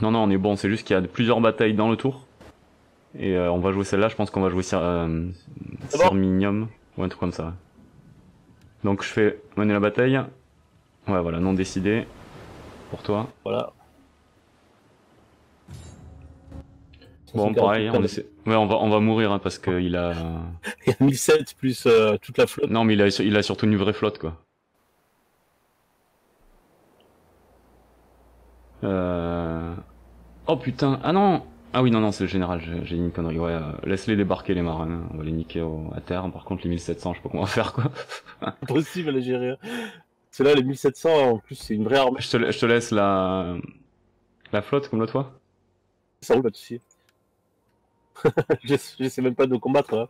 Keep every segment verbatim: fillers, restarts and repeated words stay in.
Non, non, on est bon, c'est juste qu'il y a plusieurs batailles dans le tour. Et euh, on va jouer celle-là, je pense qu'on va jouer euh, Serminium, ou un truc comme ça. Donc je fais mener la bataille. Ouais, voilà, non décidé. Pour toi. Voilà. Bon, pareil, on essaie... ouais, on va, on va mourir, hein, parce qu'il a... il a mille sept plus euh, toute la flotte. Non, mais il a, il a surtout une vraie flotte, quoi. Euh... Oh putain, ah non. Ah oui, non, non, c'est le général, j'ai une connerie. Ouais, euh, laisse-les débarquer, les marins, hein. On va les niquer au... à terre. Par contre, les mille sept cents, je sais pas comment on va faire, quoi. Impossible à les gérer. C'est là, les mille sept cents, en plus, c'est une vraie armée. Je te, je te laisse la... la flotte, comme le toit. Ça roule, pas de soucis. je, je sais même pas de combattre, là.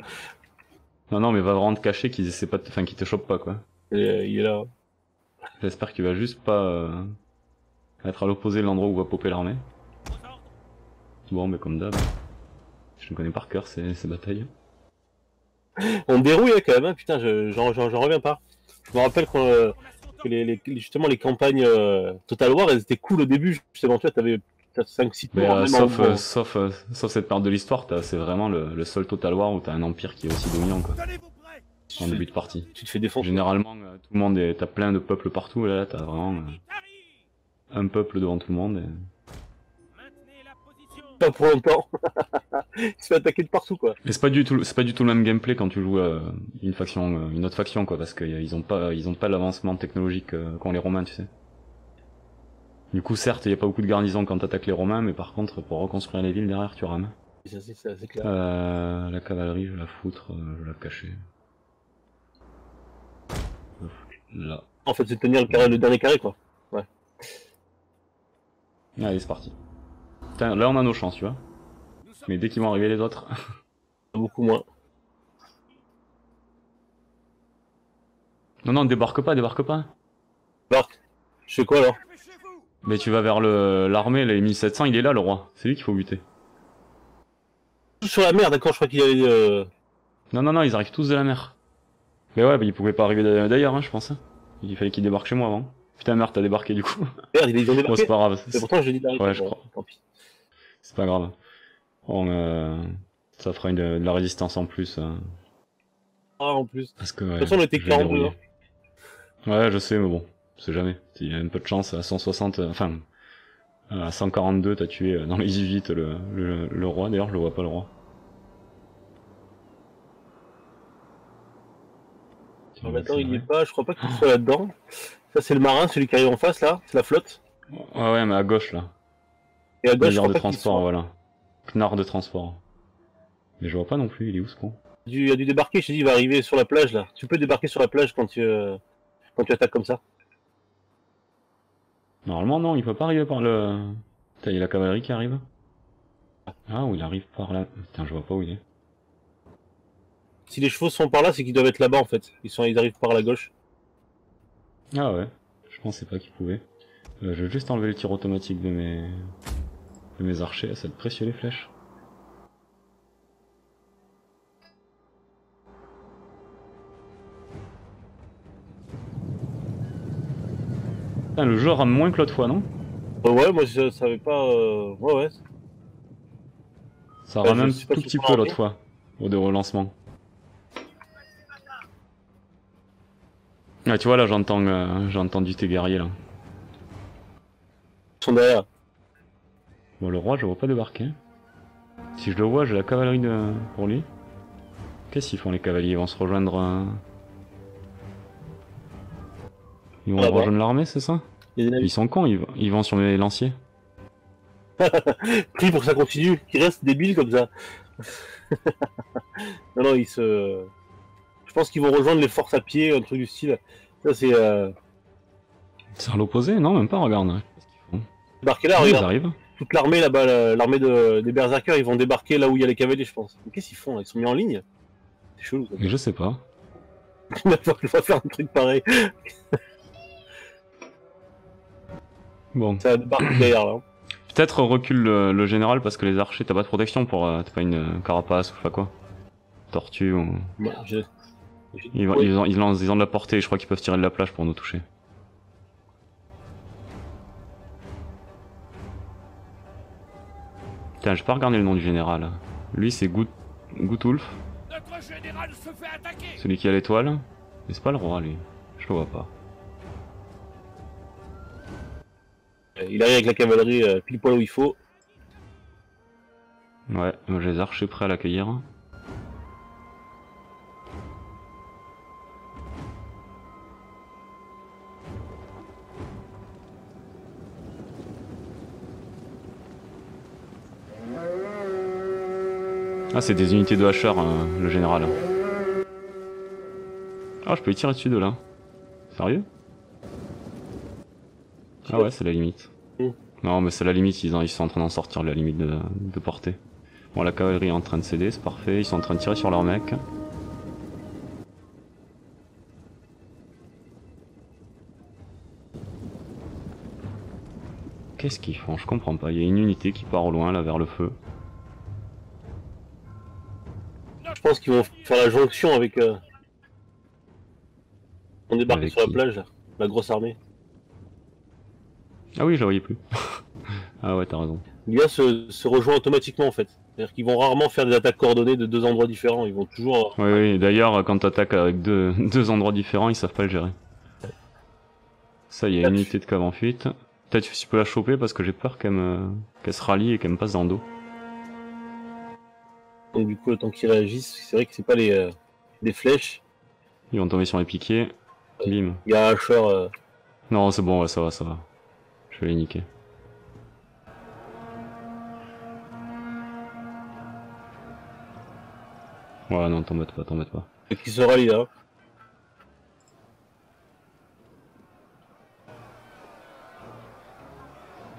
Non, non, mais va vraiment te cacher qu'ils essaient pas de... enfin, qu'ils te chopent pas, quoi. Et, euh, il est là. J'espère qu'il va juste pas... Euh... être à l'opposé de l'endroit où va popper l'armée. Bon, mais comme d'hab, je me connais par cœur ces, ces batailles. On dérouille quand même, hein, putain, j'en je, reviens pas. Je me rappelle qu'on, euh, que les, les, justement les campagnes euh, Total War, elles étaient cool au début. Justement, tu vois, t'avais cinq six tours. Euh, sauf, euh, sauf, euh, sauf cette part de l'histoire, c'est vraiment le, le seul Total War où t'as un empire qui est aussi dominant, quoi. En début de partie. Tu te fais défoncer. Généralement, euh, tout le monde est, t'as plein de peuples partout, là, là t'as vraiment... Euh... un peuple devant tout le monde. Et... la position. Pas pour longtemps. Il se fait attaquer de partout, quoi. Mais c'est pas du tout, c'est pas du tout le même gameplay quand tu joues euh, une faction, euh, une autre faction, quoi, parce qu'ils ont pas, ils ont pas l'avancement technologique euh, qu'ont les Romains, tu sais. Du coup, certes, il y a pas beaucoup de garnisons quand t'attaques les Romains, mais par contre, pour reconstruire les villes derrière, tu rames. Ça, c'est, ça, c'est clair. Euh, la cavalerie, je vais la foutre, euh, je vais la cacher. Là. En fait, c'est tenir le, carré, le dernier carré, quoi. Ouais. Allez, c'est parti. Putain, là on a nos chances, tu vois. Mais dès qu'ils vont arriver les autres... beaucoup moins. Non, non, débarque pas, débarque pas. Débarque. Je fais quoi alors? Mais tu vas vers l'armée, le... les mille sept cents, il est là le roi. C'est lui qu'il faut buter. Tous sur la mer, d'accord, je crois qu'il y avait... Euh... Non, non, non, ils arrivent tous de la mer. Mais ouais, bah, ils pouvaient pas arriver d'ailleurs, hein, je pense. Il fallait qu'ils débarquent chez moi avant. Putain, merde, t'as débarqué du coup. Merde, ils ont débarqué. Oh, c'est pas grave. C'est pourtant je dis d'arriver. Ouais, je crois. Tant pis. C'est pas grave. On, euh... ça fera une, de la résistance en plus. Euh... Ah, en plus. Parce que, ouais, de toute façon, on était quarante-deux. Hein. Ouais, je sais, mais bon, c'est jamais. Il y a un peu de chance. À cent soixante, enfin, à cent quarante-deux, t'as tué dans les Huguenots le, le, le roi. D'ailleurs, je le vois pas, le roi. Bon, maintenant, il n'y est pas. Je crois pas qu'il soit là-dedans. Ça c'est le marin, celui qui arrive en face là, c'est la flotte. Ouais ouais mais à gauche là. Et à gauche. Nard de transport, voilà. Nard de transport. Mais je vois pas non plus, il est où ce con? Il a dû débarquer, je t'ai dit il va arriver sur la plage là. Tu peux débarquer sur la plage quand tu euh, quand tu attaques comme ça. Normalement non, il peut pas arriver par le... Putain, il y a la cavalerie qui arrive. Ah ou il arrive par là. Putain je vois pas où il est. Si les chevaux sont par là, c'est qu'ils doivent être là-bas en fait. Ils sont ils arrivent par la gauche. Ah ouais, je pensais pas qu'il pouvait. Euh, je vais juste enlever le tir automatique de mes de mes archers, ça te précieux les flèches. Putain, le jeu rame moins que l'autre fois, non? euh, Ouais, moi je savais pas... Euh... Ouais, ouais. Ça rame un tout petit peu l'autre fois, au de relancement. Ah, tu vois là j'entends euh, j'ai entendu tes guerriers là. Ils sont derrière. Bon le roi je le vois pas débarquer. Si je le vois j'ai la cavalerie de... pour lui. Qu'est-ce qu'ils font les cavaliers? Ils vont se rejoindre... Euh... Ils vont ah, rejoindre l'armée c'est ça? Ils sont cons, ils... ils vont sur mes lanciers. Pris pour que ça continue, qu'ils restent débiles comme ça. Non non ils se... Je pense qu'ils vont rejoindre les forces à pied, un truc du style. Ça c'est. Euh... C'est à l'opposé, non, même pas. Regarde. Débarquer là, oui, regarde. Ils arrivent. Toute l'armée là-bas, l'armée de, des berserkers, ils vont débarquer là où il y a les cavaliers, je pense. Mais qu'est-ce qu'ils font là? Ils sont mis en ligne? C'est chelou. Ça. Mais je sais pas. Il va falloir faire un truc pareil. Bon. Ça débarque derrière là. Peut-être recule le, le général parce que les archers, t'as pas de protection pour, euh, t'as pas une euh, carapace ou je sais pas quoi. Tortue ou. Bah, je... Ils, ouais. ils, ont, ils, ont, ils ont de la portée, je crois qu'ils peuvent tirer de la plage pour nous toucher. Putain, j'ai pas regardé le nom du général. Lui, c'est Goutulf. Celui qui a l'étoile. Mais c'est pas le roi, lui. Je le vois pas. Il arrive avec la cavalerie euh, pile poil où il faut. Ouais, j'ai les archers prêts à l'accueillir. Ah, c'est des unités de hachard, euh, le général. Ah, je peux y tirer dessus de là. Sérieux? Ah ouais, c'est la limite. Mmh. Non, mais c'est la limite, ils, ils sont en train d'en sortir, la limite de, de portée. Bon, la cavalerie est en train de céder, c'est parfait, ils sont en train de tirer sur leur mec. Qu'est-ce qu'ils font? Je comprends pas, il y a une unité qui part au loin, là, vers le feu. Je pense qu'ils vont faire la jonction avec... Euh... On débarque avec sur la plage, là. La grosse armée. Ah oui, je la voyais plus. Ah ouais, t'as raison. Les gars se, se rejoignent automatiquement en fait. C'est-à-dire qu'ils vont rarement faire des attaques coordonnées de deux endroits différents. Ils vont toujours. Oui, oui. D'ailleurs, quand t'attaques avec deux, deux endroits différents, ils savent pas le gérer. Ça, il y a une unité de cave en fuite. Peut-être que tu peux la choper parce que j'ai peur qu'elle me... qu'elle se rallie et qu'elle me passe dans le dos. Donc du coup, le temps qu'ils réagissent, c'est vrai que c'est pas les euh, des flèches. Ils vont tomber sur les piquets. Euh, Bim. Il y a un hacheur. Euh... Non, c'est bon, ouais, ça va, ça va. Je vais les niquer. Ouais, non, t'embête pas, t'embête pas. Et qui se rallie là?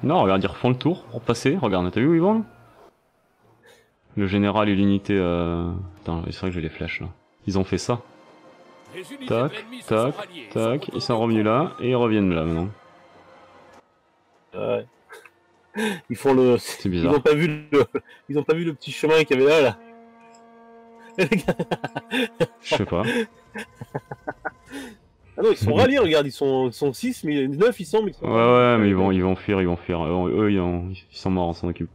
Non, regarde, ils refont le tour pour passer. Regarde, t'as vu où ils vont là? Le général et l'unité. Euh... Attends, c'est vrai que j'ai les flèches là. Ils ont fait ça. Tac, tac, tac. Ils sont revenus là et ils reviennent là maintenant. Ouais. Ils font le. C'est bizarre. Ils n'ont pas vu le. Ils n'ont pas vu le petit chemin qu'il y avait là, là. Je sais pas. Ah non, ils sont ralliés, regarde, ils sont, ils sont six, mais neuf, ils sont. Mais ils sont... Ouais, ouais, mais ils vont, ils vont fuir, ils vont fuir. Eux, ils, ont... ils sont morts, on s'en occupe.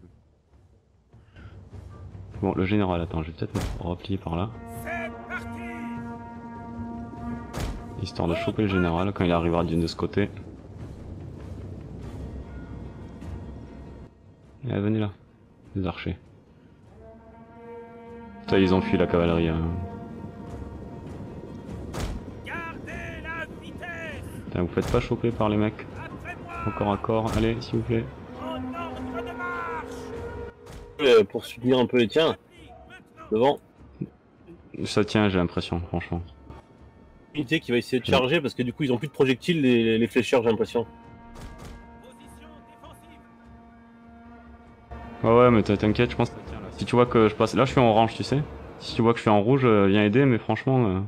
Bon, le général, attends, je vais peut-être me replier par là. Histoire de choper le général quand il arrivera de ce côté. Eh, venez là, les archers. Ça, ils ont fui la cavalerie. Hein. Gardez la vitesse. Putain, vous faites pas choper par les mecs. Encore à corps, allez, s'il vous plaît. En ordre de marche. Euh, pour soutenir un peu les tiens. Devant. Ça tient, j'ai l'impression, franchement. Unité qui va essayer de charger, ouais. Parce que du coup, ils ont plus de projectiles, les, les flécheurs, j'ai l'impression. Ouais, ouais, mais t'inquiète, je pense. Si tu vois que je passe... Là, je suis en orange, tu sais. Si tu vois que je suis en rouge, viens aider, mais franchement... Euh...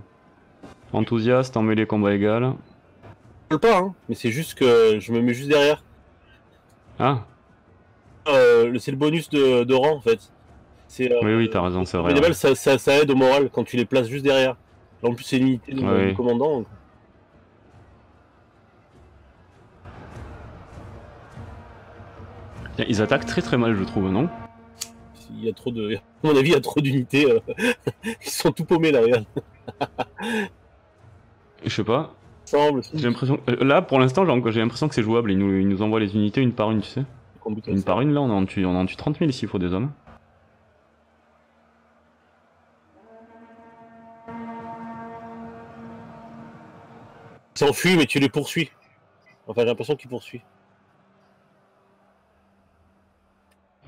Enthousiaste, en mêlée, combat égal. Je peux pas, hein. Mais c'est juste que je me mets juste derrière. Ah. Euh, c'est le bonus de, de rang, en fait. Euh, oui, oui, t'as raison, c'est vrai. Mais ouais. ça, ça, ça aide au moral quand tu les places juste derrière. En plus, c'est une unité de ouais, oui. commandant. Donc... Ils attaquent très très mal, je trouve, non? Il y a trop de... À mon avis, il y a trop d'unités. Euh... Ils sont tout paumés, là, regarde. Je sais pas. J'ai l'impression... Là, pour l'instant, j'ai l'impression que c'est jouable. Ils nous... ils nous envoient les unités une par une, tu sais. Une par une, là, on en tue, on en tue trente mille ici, il faut des hommes. Ils s'enfuient, mais tu les poursuis. Enfin, j'ai l'impression que tu poursuis.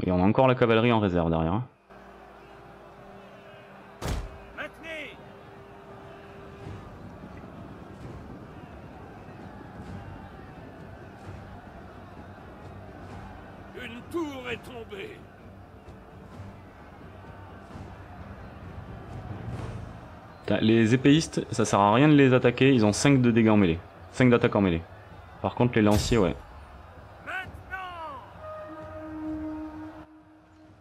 Et on a encore la cavalerie en réserve derrière. Maintenez. Une tour est tombée. Les épéistes, ça sert à rien de les attaquer, ils ont cinq de dégâts en mêlée. cinq d'attaques en mêlée. Par contre les lanciers, ouais.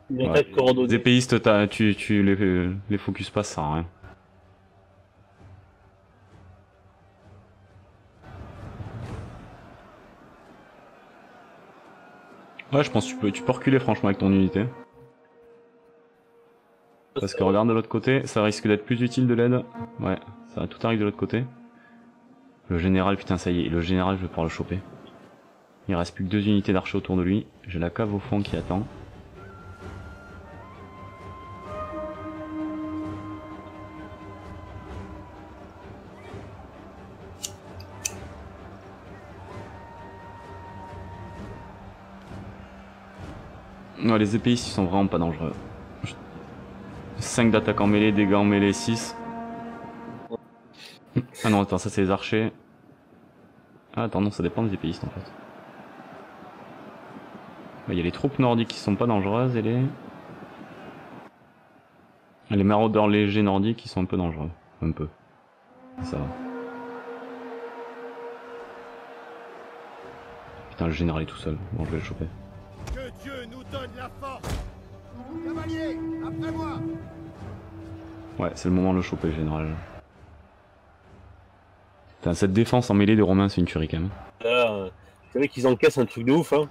Ouais. Les épéistes, tu, tu les, les focus pas, ça sert à rien. Ouais, je pense que tu peux, tu peux reculer franchement avec ton unité. Parce que regarde de l'autre côté, ça risque d'être plus utile de l'aide. Ouais, ça va tout arriver de l'autre côté. Le général, putain, ça y est, le général, je vais pouvoir le choper. Il reste plus que deux unités d'archers autour de lui. J'ai la cave au fond qui attend. Ouais, les épéistes ils sont vraiment pas dangereux. cinq d'attaque en mêlée, dégâts en mêlée, six. Ah non, attends, ça c'est les archers. Ah, attends, non, ça dépend des épéistes en fait. Il y a les troupes nordiques qui sont pas dangereuses et les. Les maraudeurs légers nordiques qui sont un peu dangereux. Un peu. Ça va. Putain, le général est tout seul. Bon, je vais le choper. Dieu nous donne la force. Cavalier, après moi. Ouais, c'est le moment de le choper, général. Putain, cette défense en mêlée des Romains, c'est une tuerie quand même. Euh, c'est vrai qu'ils encaissent un truc de ouf, hein.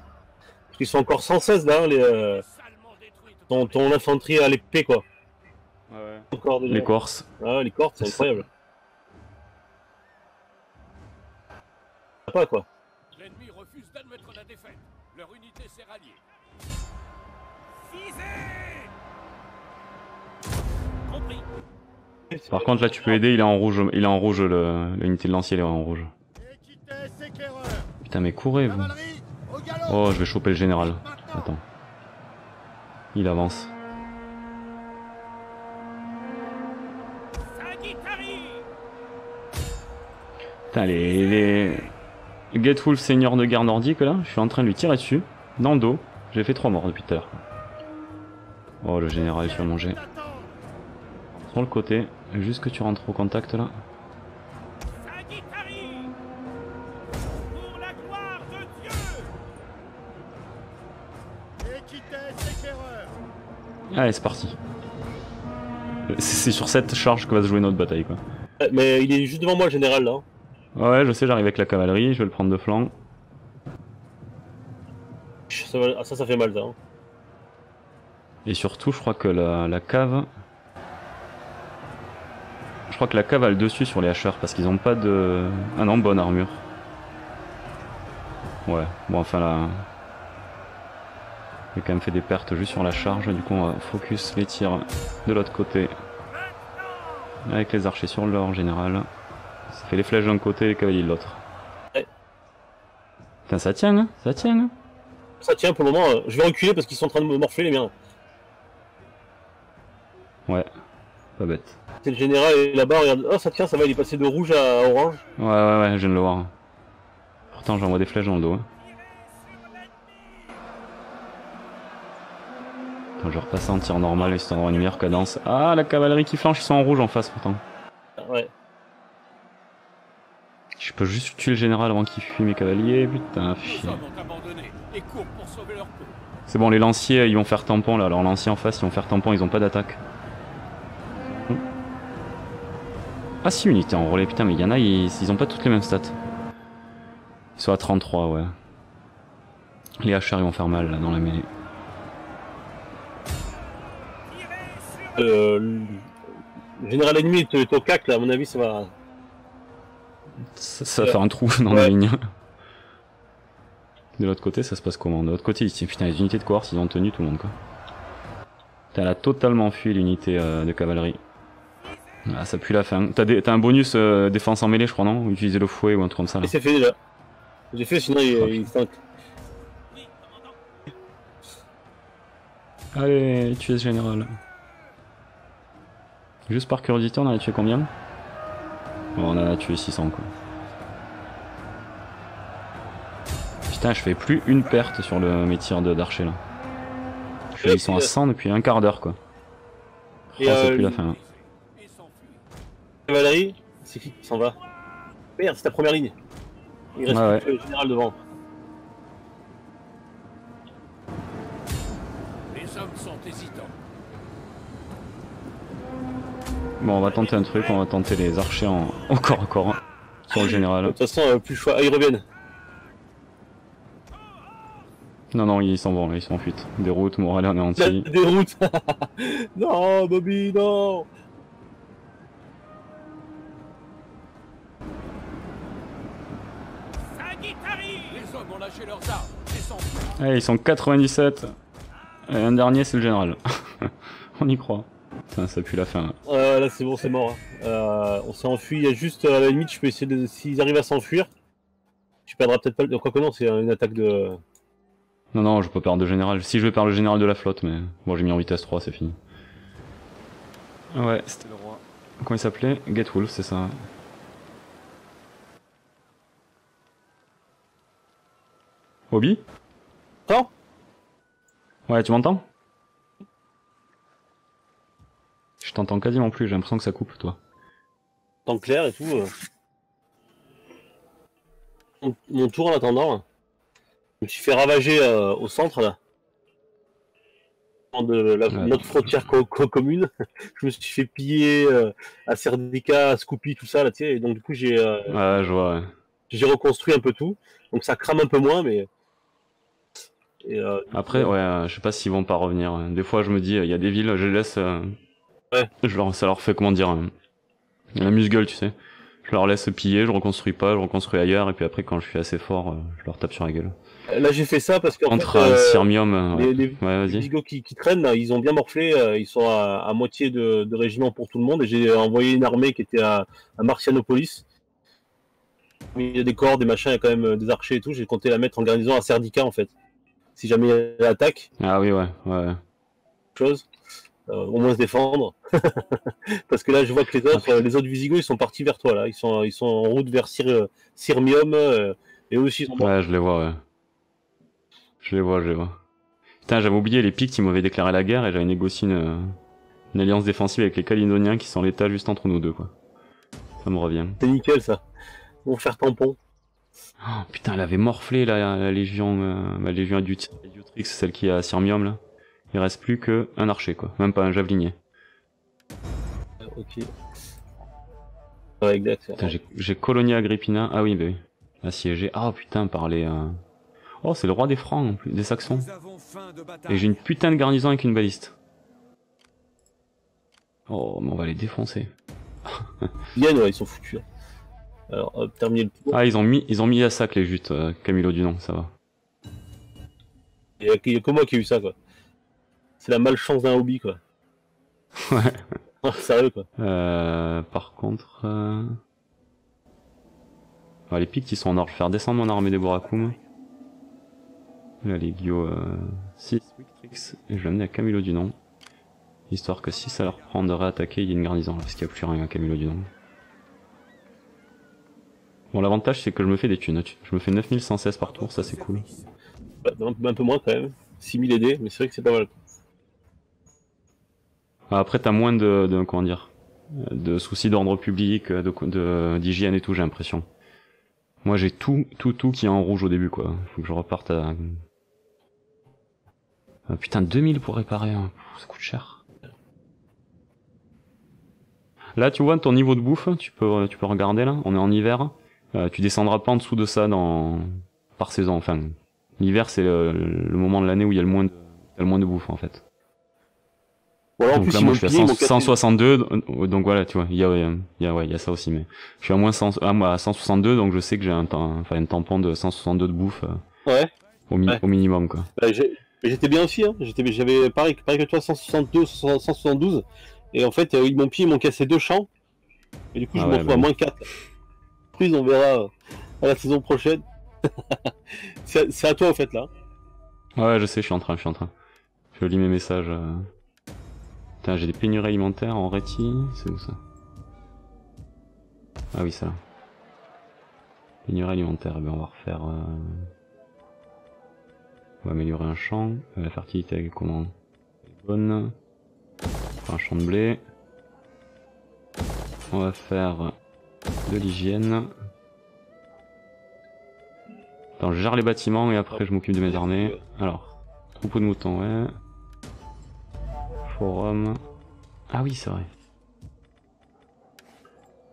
Parce qu'ils sont encore cent seize là, les, euh, ton, ton infanterie à l'épée, quoi. Ouais, ouais. Les Corses. Ah, les Corses, c'est incroyable. Pas quoi. L'ennemi refuse d'admettre la défaite. Leur unité s'est ralliée. Compris. Par contre là tu peux aider, il est en rouge, il est en rouge l'unité de lancier, il est en rouge. Putain mais courez vous. Oh je vais choper le général. Attends. Il avance. Putain les... les... Goutulf, seigneur de guerre nordique là, je suis en train de lui tirer dessus. Dans le dos, j'ai fait trois morts depuis tout à l'heure. Oh le général il se fait manger. Sur le côté, juste que tu rentres au contact là. Allez c'est parti. C'est sur cette charge que va se jouer notre bataille quoi. Mais il est juste devant moi le général là. Ouais je sais, j'arrive avec la cavalerie, je vais le prendre de flanc. Ça, ça, ça fait mal ça. Hein. Et surtout je crois que la, la cave... Je crois que la cave a le dessus sur les hacheurs parce qu'ils n'ont pas de... Ah non, bonne armure. Ouais, bon enfin là... J'ai quand même fait des pertes juste sur la charge, du coup on va focus les tirs de l'autre côté. Avec les archers sur l'or en général. Ça fait les flèches d'un côté et les cavaliers de l'autre. Ouais. Putain, ça tient, hein, ça tient. Hein ça tient pour le moment. Euh, je vais reculer parce qu'ils sont en train de me morfler les miens. Ouais, pas bête. C'est le général et là-bas, regarde. Oh, ça tient, ça va, il est passé de rouge à orange. Ouais, ouais, ouais, je viens de le voir. Pourtant, j'envoie des flèches dans le dos. Hein. Attends, je repasse en tir normal et c'est en une meilleure cadence. Ah, la cavalerie qui flanche, ils sont en rouge en face pourtant. Ouais. Je peux juste tuer le général avant qu'il fuit mes cavaliers, putain, fier. C'est bon, les lanciers, ils vont faire tampon là. Alors, lanciers en face, ils vont faire tampon, ils ont pas d'attaque. Ah, si, unité en relais, putain, mais il y en a, ils, ils ont pas toutes les mêmes stats. Ils sont à trente-trois, ouais. Les hacheurs, ils vont faire mal là dans la mêlée. Euh, le général ennemi est au cac là, à mon avis, ça va. Ça, ça va faire un trou dans ouais. La ligne. De l'autre côté, ça se passe comment? De l'autre côté, ici, putain, les unités de cohorte, ils ont tenu tout le monde, quoi. Putain, elle a totalement fui l'unité euh, de cavalerie. Ah, ça pue la fin. T'as un bonus euh, défense en mêlée, je crois, non? Ou utiliser le fouet ou un truc comme ça, là. C'est fait déjà. J'ai fait, sinon il, il stink. Allez, tuez ce général. Juste par curiosité, on en a tué combien? On a tué six cents quoi. Putain je fais plus une perte sur le, mes tirs d'archer là. Je fais, ils sont à cent depuis un quart d'heure quoi. Oh, c'est plus la fin. Cavalerie, c'est qui qui s'en va? Merde c'est ta première ligne. Il reste ah ouais. Le général devant. Les hommes sont hésitants. Bon, on va tenter un truc, on va tenter les archers en encore, encore, hein, sur le général. De toute façon, euh, plus choix, ah, ils reviennent. Non, non, ils s'en vont, ils sont en fuite. Déroute, morale en anti. Déroute. Non, Bobby, non. Allez, ils sont quatre-vingt-dix-sept. Et un dernier, c'est le général. On y croit. Putain, ça pue la fin. Là, euh, là c'est bon, c'est mort. Hein. Euh, on s'est enfui. Il y a juste, à la limite, je peux essayer de. S'ils arrivent à s'enfuir, tu perdras peut-être pas le. Quoi que non, c'est une attaque de. Non, non, je peux perdre de général. Si, je vais perdre le général de la flotte, mais. Bon, j'ai mis en vitesse trois, c'est fini. Ouais, c'était le roi. Comment il s'appelait? Goutulf, c'est ça. Obi? T'entends? Ouais, tu m'entends? Je t'entends quasiment plus, j'ai l'impression que ça coupe, toi. Temps clair et tout. Euh... Mon, mon tour en attendant. Je me suis fait ravager euh, au centre, là. De la, ouais, notre frontière co co commune. Je me suis fait piller euh, à Serdica, à Scoopy, tout ça, là, tu sais. Et donc, du coup, j'ai. Euh, ouais, je vois, ouais. J'ai reconstruit un peu tout, donc ça crame un peu moins, mais... Et euh... Après, ouais, euh, je sais pas s'ils vont pas revenir. Des fois, je me dis, il euh, y a des villes, je les laisse... Euh... Ouais. Je leur... Ça leur fait, comment dire, euh... la musgueule, tu sais. Je leur laisse piller, je reconstruis pas, je reconstruis ailleurs, et puis après, quand je suis assez fort, euh, je leur tape sur la gueule. Là, j'ai fait ça parce que... Entre euh, Sermium... Euh, les, les... Ouais, les Visigoths qui, qui traînent, là, ils ont bien morflé, euh, ils sont à, à moitié de, de régiment pour tout le monde, et j'ai envoyé une armée qui était à, à Marcianopolis. Il y a des corps, des machins, il y a quand même des archers et tout. J'ai compté la mettre en garnison à Serdica en fait. Si jamais elle attaque. Ah oui, ouais, ouais. Chose. Euh, au moins se défendre. Parce que là, je vois que les autres, euh, les autres Visigoths, ils sont partis vers toi là. Ils sont, ils sont en route vers Sirmium. Euh, et eux aussi. Ils sont ouais, morts. Je les vois, ouais. Je les vois, je les vois. Putain, j'avais oublié les Picts, ils m'avaient déclaré la guerre et j'avais négocié une, une alliance défensive avec les Kalinoniens qui sont l'état juste entre nous deux, quoi. Ça me revient. C'est nickel ça. Pour faire tampon. Oh, putain, elle avait morflé la, la, la légion, euh, la légion Adut Adutrix, celle qui est à Sirmium là. Il reste plus que un archer quoi, même pas un javelinier. Euh, ok. Ouais, exact. J'ai colonie Agrippina. Ah oui, bah oui. Assiégé. Ah putain, par les. Euh... Oh, c'est le roi des Francs en plus, des Saxons. Et j'ai une putain de garnison avec une baliste. Oh, mais on va les défoncer. Bien, ouais, ils sont foutus. Hein. Alors, hop, terminer le tour. Ah, ils ont mis, ils ont mis à sac les Jutes, euh, Camulodunum, ça va. Il n'y a que moi qui ai eu ça, quoi. C'est la malchance d'un hobby, quoi. Ouais. Oh, sérieux, quoi. Euh, par contre... Euh... Ah, les Picts, ils sont en or. Je vais faire descendre mon armée des Borakoum. Là, les Guio... six, Wictrix, et je vais l'amener à Camulodunum. Histoire que si ça leur prend de réattaquer, il y a une garnison, là, parce qu'il n'y a plus rien à Camulodunum. Bon, l'avantage c'est que je me fais des thunes, je me fais neuf mille cent seize par tour, ça c'est cool. Bah, un peu moins quand même, six mille aidés, mais c'est vrai que c'est pas mal. Après t'as moins de, de, comment dire, de soucis d'ordre public, d'hygiène et tout, j'ai l'impression. Moi j'ai tout, tout, tout qui est en rouge au début quoi, faut que je reparte à... Ah, putain, deux mille pour réparer, hein. Ça coûte cher. Là tu vois ton niveau de bouffe, tu peux, tu peux regarder là, on est en hiver. Euh, tu descendras pas en dessous de ça dans... par saison, enfin. L'hiver c'est le, le moment de l'année où il y a le moins de, le moins de bouffe en fait. Voilà, en donc plus, là moi je suis à cent soixante-deux, donc voilà tu vois, il y a, y a, ouais, y a ça aussi mais... Je suis à moins cent, à cent soixante-deux donc je sais que j'ai un, enfin, un tampon de cent soixante-deux de bouffe euh, ouais. Au, mi ouais. Au minimum quoi. Bah, j'étais bien aussi, hein. J'avais pareil, pareil que toi cent soixante-deux, cent soixante-douze. Et en fait, euh, ils m'ont pillé, ils m'ont cassé deux champs. Et du coup, ah je ouais, m'en trouve bah à moins quatre. Surprise, on verra euh, à la saison prochaine. C'est à, à toi, en fait, là. Ouais, je sais, je suis en train, je suis en train. Je lis mes messages. Euh... Putain, j'ai des pénuries alimentaires en réti. C'est où, ça? Ah oui, ça, là. Pénurie alimentaire. Eh bien, on va refaire... Euh... On va améliorer un champ. Euh, la fertilité, elle est comment? Elle est bonne. Un champ de blé. On va faire de l'hygiène. Attends, je gère les bâtiments et après je m'occupe de mes armées. Alors, troupeau de moutons, ouais. Forum. Ah oui, c'est vrai.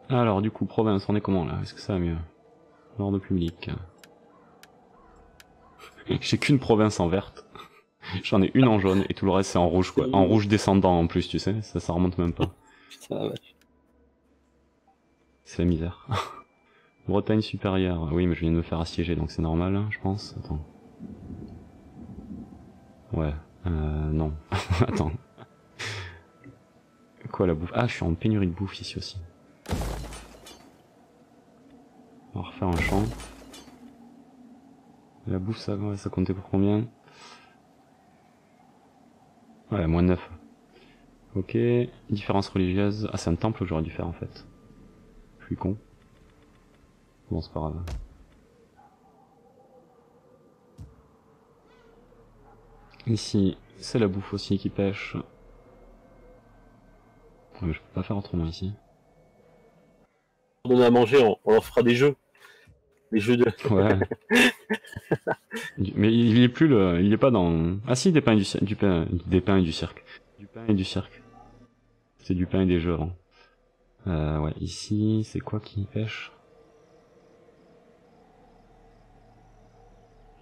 Alors, du coup, province, on est comment là? Est-ce que ça va mieux? L'ordre public. J'ai qu'une province en verte. J'en ai une en jaune et tout le reste c'est en rouge quoi. En rouge descendant en plus, tu sais, ça, ça remonte même pas. Putain, vache. C'est la misère. Bretagne supérieure. Oui, mais je viens de me faire assiéger donc c'est normal, hein, je pense. Attends. Ouais, euh, non. Attends. Quoi la bouffe? Ah, je suis en pénurie de bouffe ici aussi. On va refaire un champ. La bouffe, ça, ouais, ça comptait pour combien? Ouais, moins de neuf. Ok, différence religieuse. Ah, c'est un temple que j'aurais dû faire en fait. Je suis con. Bon, c'est pas grave. Ici, c'est la bouffe aussi qui pêche. Ouais, mais je peux pas faire autrement ici. On a à manger, on, on leur fera des jeux. Des jeux de... Ouais. Mais il est plus le... Il est pas dans... Ah si, des pains et du, du, pain, des pains et du cirque. Du pain et du cirque. C'est du pain et des jeux avant. Euh, ouais, ici, c'est quoi qui pêche?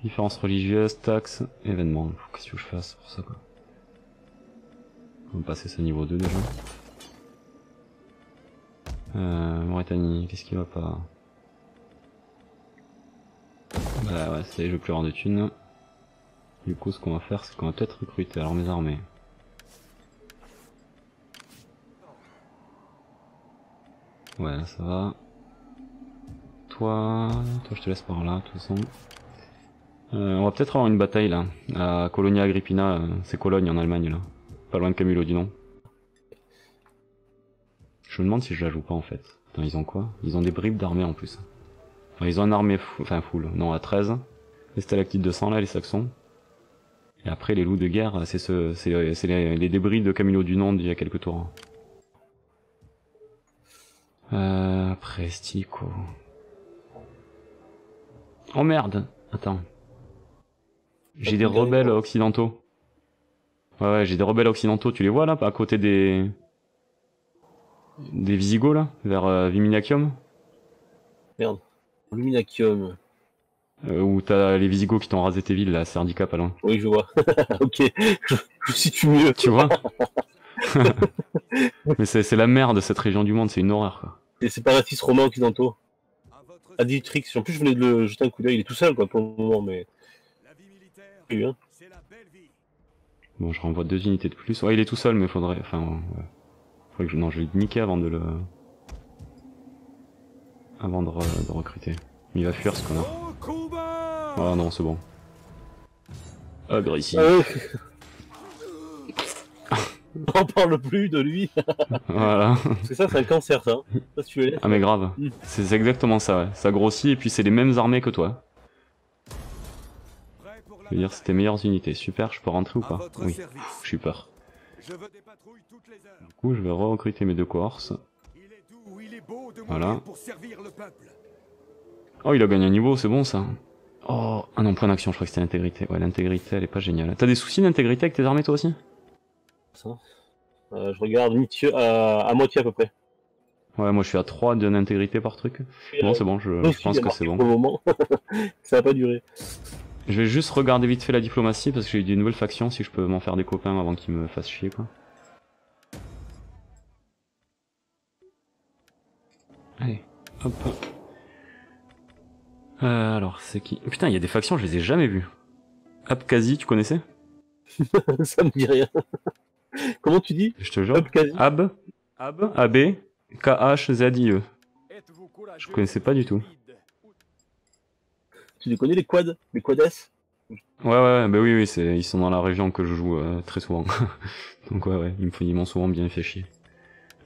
Différence religieuse, taxe, événement. Qu'est-ce que je fasse pour ça, quoi? On va passer ça niveau deux, déjà. Euh, Mauritanie, qu'est-ce qui va pas? Bah ouais, c'est, je veux plus avoir de thunes. Du coup, ce qu'on va faire, c'est qu'on va peut-être recruter, alors mes armées. Ouais, là, ça va. Toi, toi, je te laisse par là, de toute façon. Euh, on va peut-être avoir une bataille là, à Colonia Agrippina, euh, c'est Cologne en Allemagne là, pas loin de Camulodunum. Je me demande si je la joue pas en fait. Attends, ils ont quoi? Ils ont des bribes d'armée en plus. Enfin, ils ont une armée, fou... enfin full, non à treize, les stalactites deux cents là, les Saxons. Et après les loups de guerre, c'est ce... c'est les... les débris de Camulodunum d'il y a quelques tours. Euh... Prestico... Oh merde! Attends... J'ai des rebelles occidentaux. Ouais, ouais, j'ai des rebelles occidentaux, tu les vois là, à côté des... des Visigoths là, vers euh, Viminacium. Merde, Viminacium. Euh, où t'as les Visigoths qui t'ont rasé tes villes là, Serdica pas loin. Oui, je vois. Ok, je me situe mieux. Tu vois. Mais c'est la merde cette région du monde, c'est une horreur quoi. Les séparatistes romains occidentaux. Aditrix, en plus je voulais le jeter un coup d'œil, il est tout seul quoi pour le moment, mais... Hein. Bon, je renvoie deux unités de plus. Ouais, il est tout seul, mais faudrait. Enfin, ouais. Faudrait que je. Non, je vais le niquer avant de le. Avant de, re... de recruter. Il va fuir ce qu'on a. Oh non, c'est bon. Agressif. On parle plus de lui. Voilà. Parce que ça, c'est un cancer, ça. Ça tu veux ah, mais grave. Mmh. C'est exactement ça, ouais. Ça grossit, et puis c'est les mêmes armées que toi. Je veux dire, c'était meilleures unités. Super, je peux rentrer ou pas? Oui, je suis peur. Du coup, je vais re-recruter mes deux cohortes. Voilà. Oh, il a gagné un niveau, c'est bon ça. Oh, ah non, point d'action, je crois que c'était l'intégrité. Ouais, l'intégrité, elle est pas géniale. T'as des soucis d'intégrité avec tes armées toi aussi? euh, Je regarde euh, à moitié à peu près. Ouais, moi je suis à trois de l'intégrité par truc. Bon, c'est bon, je, je pense que c'est bon. Ça va pas durer. Je vais juste regarder vite fait la diplomatie parce que j'ai eu des nouvelles factions, si je peux m'en faire des copains avant qu'ils me fassent chier quoi. Allez, hop. Euh, alors c'est qui? Putain, il y a des factions, je les ai jamais vues. Abkhazie, tu connaissais? Ça me dit rien. Comment tu dis? Je te jure. Abkhazie. Ab. Ab. A B. K H Z I E. Je connaissais pas du tout. Tu les connais les quads? Les quads? Ouais ouais, bah oui oui, c'est ils sont dans la région que je joue euh, très souvent. Donc ouais ouais, ils m'ont souvent bien fait chier.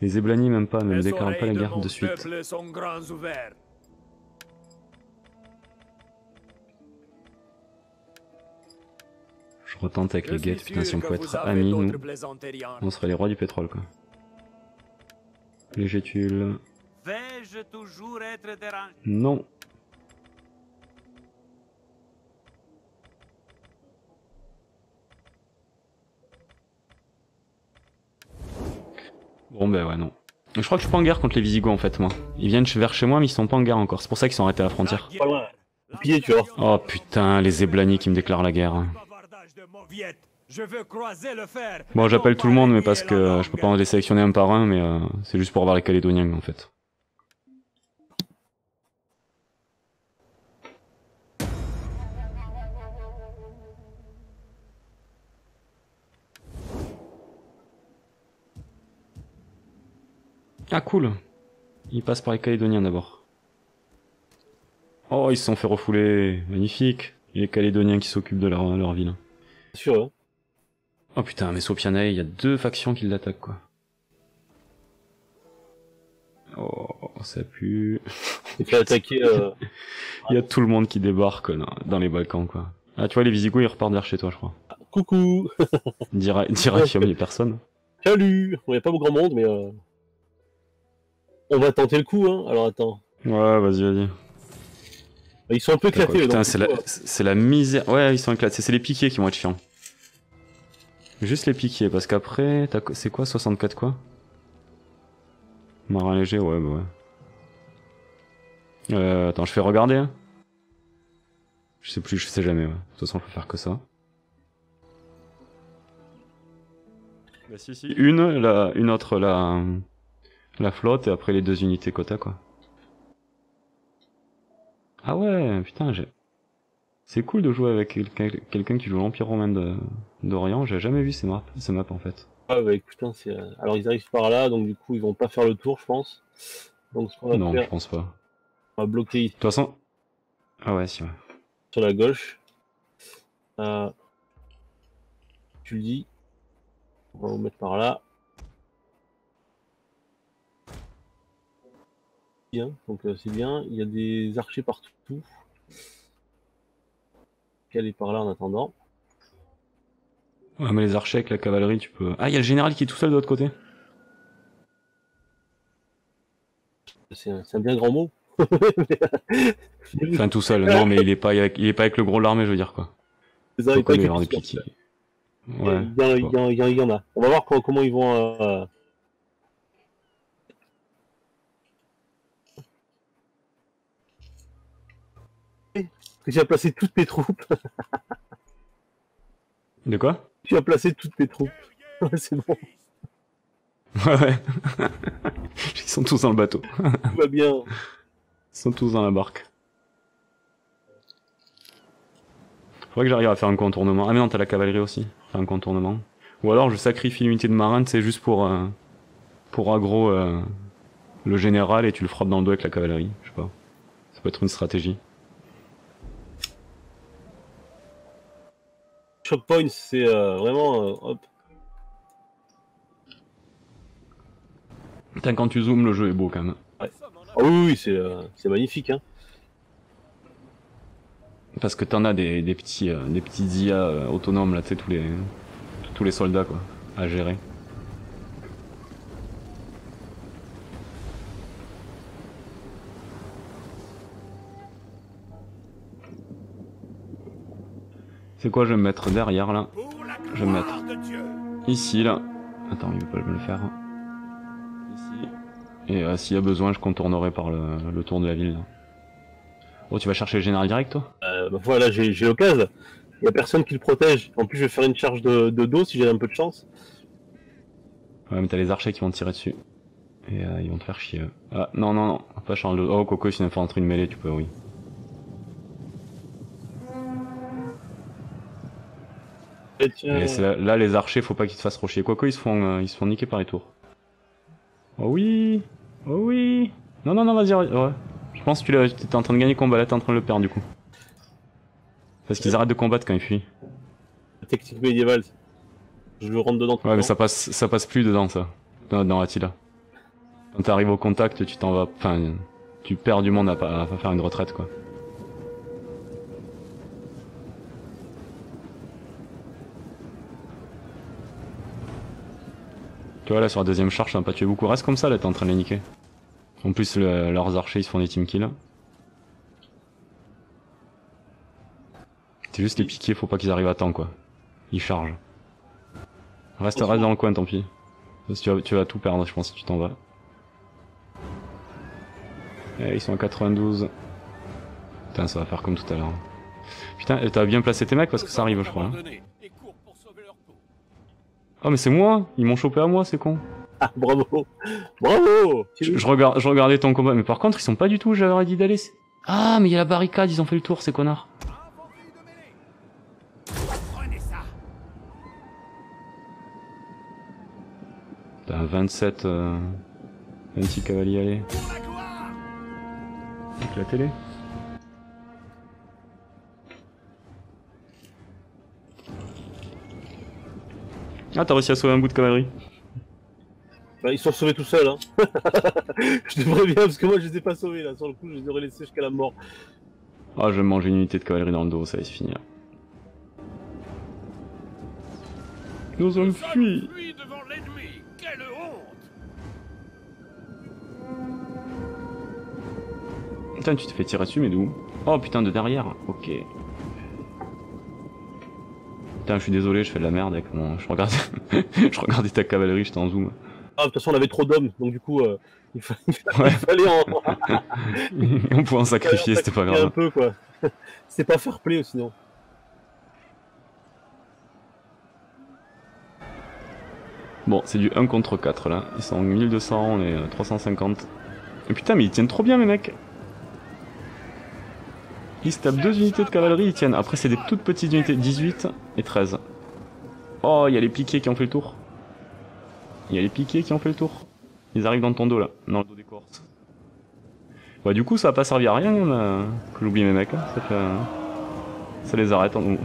Les Eblani même pas, ne me déclarent pas la guerre de suite. Je retente avec les guettes, putain si on pouvait être amis, nous, on serait les rois du pétrole quoi. Les Gétules... Non. Bon ben ouais non. Je crois que je suis pas en guerre contre les Visigoths en fait moi. Ils viennent vers chez moi mais ils sont pas en guerre encore. C'est pour ça qu'ils sont arrêtés à la frontière. Pas loin. pied, tu vois. Oh putain, les Eblani qui me déclarent la guerre. Bon, j'appelle tout le monde, mais parce que je peux pas en sélectionner un par un, mais euh, c'est juste pour voir les Calédoniens en fait. Ah cool, ils passent par les Calédoniens d'abord. Oh, ils se sont fait refouler, magnifique. Les Calédoniens qui s'occupent de leur, leur ville. C'est sûr, hein. Oh putain, mais Sopianae, il y a deux factions qui l'attaquent quoi. Oh, ça pue. Il fait attaquer... Euh... il y a tout le monde qui débarque dans, dans les Balkans quoi. Ah tu vois, les Visigoths ils repartent vers chez toi je crois. Ah, coucou. Direct, direct, il n'y a personne. Salut. Il n'y a pas beaucoup grand monde mais... Euh... On va tenter le coup, hein. Alors attends. Ouais, vas-y, vas-y. Ils sont un peu éclatés. Putain, c'est la, c'est la misère. Ouais, ils sont éclatés. C'est les piquiers qui vont être chiants. Juste les piquiers, parce qu'après, c'est quoi, soixante-quatre quoi? Marin léger, ouais, bah ouais. Euh, attends, je fais regarder. Hein. Je sais plus, je sais jamais, ouais. De toute façon, je peux faire que ça. Bah si, si. Une, la, une autre, la... La flotte et après les deux unités quota quoi. Ah ouais, putain, j'ai... C'est cool de jouer avec quelqu'un quelqu'un qui joue l'Empire romain d'Orient, j'ai jamais vu ces maps, ces maps en fait. Ah bah écoute, hein, c'est... alors ils arrivent par là, donc du coup ils vont pas faire le tour je pense. Donc ce qu'on va non, faire... je pense pas. On va bloquer ici. De toute façon... Ah ouais, si ouais. Sur la gauche. Euh... Tu le dis. On va vous mettre par là. Donc euh, c'est bien, il y a des archers partout. Qu'elle est par là en attendant. Ouais mais les archers avec la cavalerie tu peux... Ah il y a le général qui est tout seul de l'autre côté. C'est un, un bien grand mot. Enfin tout seul, non mais il est pas avec, il est pas avec le gros de l'armée je veux dire quoi. Ça, il, il, y des qui... ouais, il, y a, il, y a, il, y a, il y en a. On va voir quoi, comment ils vont... Euh... Tu as placé toutes tes troupes. De quoi? Tu as placé toutes tes troupes. Ouais, c'est bon. Ouais, ouais. Ils sont tous dans le bateau. Tout va bien. Ils sont tous dans la barque. Faudrait que j'arrive à faire un contournement. Ah, mais non, t'as la cavalerie aussi. Faire un contournement. Ou alors je sacrifie l'unité de marine, c'est juste pour. Euh, pour aggro euh, le général et tu le frappes dans le dos avec la cavalerie. Je sais pas. Ça peut être une stratégie. Choc point, c'est euh, vraiment euh, hop. Putain, quand tu zoomes, le jeu est beau quand même. Ouais. Oh, oui, oui, c'est euh, magnifique. Hein. Parce que t'en as des, des petits euh, des petits I A euh, autonomes là, tu sais, tous les tous les soldats quoi, à gérer. C'est quoi, je vais me mettre derrière là. Je vais me mettre ici là. Attends, il veut pas me le faire. Ici. Et euh, s'il y a besoin, je contournerai par le, le tour de la ville. Là. Oh, tu vas chercher le général direct toi? euh, bah, Voilà, j'ai l'occasion. Il n'y a personne qui le protège. En plus, je vais faire une charge de, de dos si j'ai un peu de chance. Ouais, mais t'as les archers qui vont te tirer dessus. Et euh, ils vont te faire chier. Ah, non, non, non. Pas charge de dos. Oh, coco, si il faut entrer une mêlée, tu peux, oui. Et là, là, les archers, faut pas qu'ils se fassent rocher. Quoique, ils se font, euh, ils se font niquer par les tours. Oh oui, oh oui. Non, non, non, vas-y. Ouais. Je pense que tu es en train de gagner le combat, là, t'es en train de le perdre du coup. Parce qu'ils arrêtent de combattre quand ils fuient. La technique médiévale. Je le rentre dedans. Ouais, mais ça passe, ça passe plus dedans, ça. Dans, dans Attila. Quand t'arrives au contact, tu t'en vas. Enfin, tu perds du monde à pas à faire une retraite, quoi. Tu vois là sur la deuxième charge, ça m'a pas tué beaucoup. Reste comme ça là, t'es en train de les niquer. En plus le, leurs archers ils se font des team kills. C'est juste les piquets, faut pas qu'ils arrivent à temps quoi. Ils chargent. Reste, reste dans le coin tant pis. Parce que tu vas, tu vas tout perdre je pense si tu t'en vas. Et ils sont à quatre-vingt-douze. Putain, ça va faire comme tout à l'heure. Putain, t'as bien placé tes mecs parce que ça arrive, je crois. Hein. Oh, mais c'est moi! Ils m'ont chopé à moi, c'est con! Ah, bravo! Bravo! Je, je, regard, je regardais ton combat, mais par contre, ils sont pas du tout où j'avais dit d'aller. Ah, mais il y a la barricade, ils ont fait le tour, ces connards! T'as vingt-sept. Euh... vingt-six cavaliers, allez. Avec la télé. Ah, t'as réussi à sauver un bout de cavalerie. Bah, ils sont sauvés tout seuls, hein. Je te préviens, parce que moi, je les ai pas sauvés, là. Sur le coup, je les aurais laissés jusqu'à la mort. Ah, oh, je vais me manger une unité de cavalerie dans le dos, ça va se finir. Nous on fuit. Putain, tu te fais tirer dessus, mais d'où? Oh putain, de derrière, ok. Putain, je suis désolé, je fais de la merde avec mon... Je regarde... je regardais ta cavalerie, j'étais en zoom. Ah, de toute façon, on avait trop d'hommes, donc du coup, euh, il, fallait... Ouais. il fallait en... on pouvait en sacrifier, c'était pas grave. Un peu, quoi. C'était pas fair play, sinon. Bon, c'est du un contre quatre, là. Ils sont mille deux cents, on est trois cent cinquante. Et putain, mais ils tiennent trop bien, mes mecs. Ils se tapent deux unités de cavalerie, ils tiennent. Après, c'est des toutes petites unités, dix-huit et treize. Oh, il y a les piquets qui ont fait le tour. Il y a les piquets qui ont fait le tour. Ils arrivent dans ton dos, là. Dans le dos des cohortes. Bah, du coup, ça n'a pas servi à rien, là, que j'oublie mes mecs. Hein. Ça, fait, euh, ça les arrête en haut.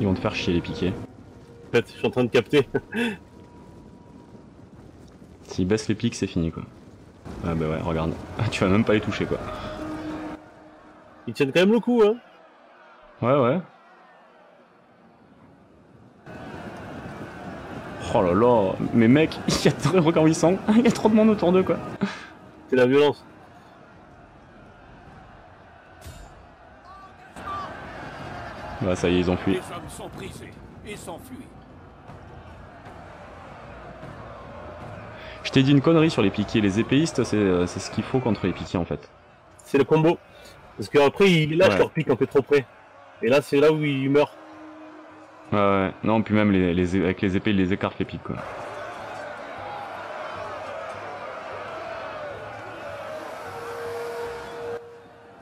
Ils vont te faire chier, les piquets. En fait, je suis en train de capter. S'ils baissent les pics, c'est fini, quoi. Ah bah ouais, regarde. Ah, tu vas même pas les toucher, quoi. Ils tiennent quand même le coup, hein. Ouais, ouais. Oh là là, mais mec, il y a trop de records huit cents. Il y a trop de monde autour d'eux, quoi. C'est la violence. Bah ça y est, ils ont fui. Les hommes sont brisés et s'enfuient. Je t'ai dit une connerie sur les piquets, les épéistes, c'est ce qu'il faut contre les piquets en fait. C'est le combo. Parce qu'après ils lâchent ouais. leur pique un peu trop près. Et là c'est là où ils meurent. Ouais ouais, non puis même les, les, avec les épées ils les écartent les piques quoi.